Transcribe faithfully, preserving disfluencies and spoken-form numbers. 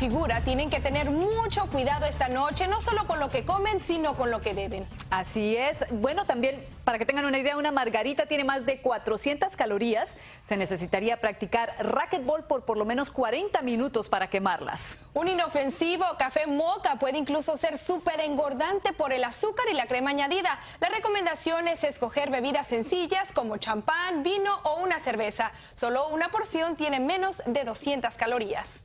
figura, tienen que tener mucho cuidado esta noche, no solo con lo que comen, sino con lo que beben. Así es. Bueno, también, para que tengan una idea, una margarita tiene más de cuatrocientas calorías. Se necesitaría practicar racquetball por por lo menos cuarenta minutos para quemarlas. Un inofensivo café moca puede incluso ser súper engordante por el azúcar y la crema añadida. La recomendación es escoger bebidas sencillas como champán, vino o una cerveza. Solo una porción tiene menos de doscientas calorías.